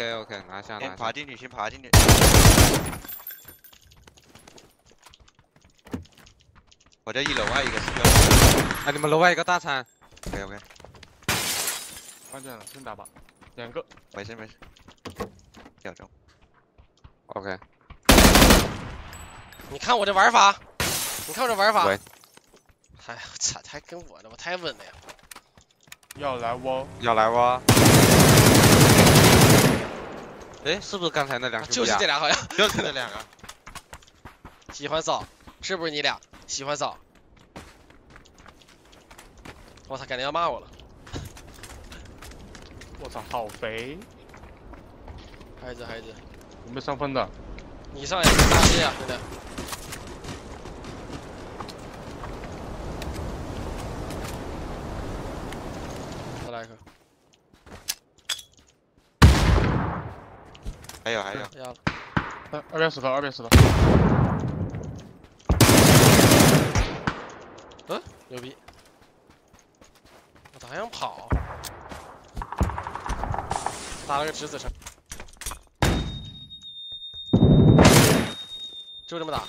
OK OK， 拿下拿下。爬进去，先爬进去。我在一楼外一个死角。哎，你们楼外一个大餐。OK OK。换阵了，先打吧。两个。没事没事。秒中。OK。你看我这玩法，你看我这玩法。哎呀，我操，还跟我呢，我太稳了呀。要来挖，要来挖。 哎，是不是刚才那两个？就是这俩，好像就是那两个。喜欢扫，是不是你俩？喜欢扫。我操，感觉要骂我了。我操，好肥。孩子，孩子。有没有上分的？你上也是大力啊，兄弟。再来一个。 还有还有，要了，210头，210头。嗯，牛逼！我咋还想跑？打了个直子车，就这么打。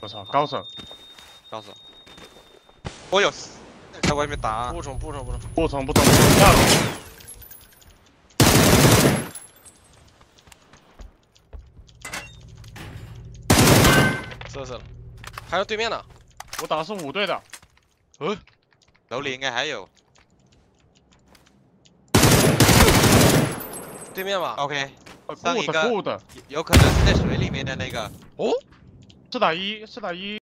我操，高手，高手！我有，在外面打。不冲，下路。 射死了，还有对面呢。我打的是5对的。嗯，楼里应该还有。对面吧。OK。上一个。有可能是在水里面的那个。哦，4打1，4打1。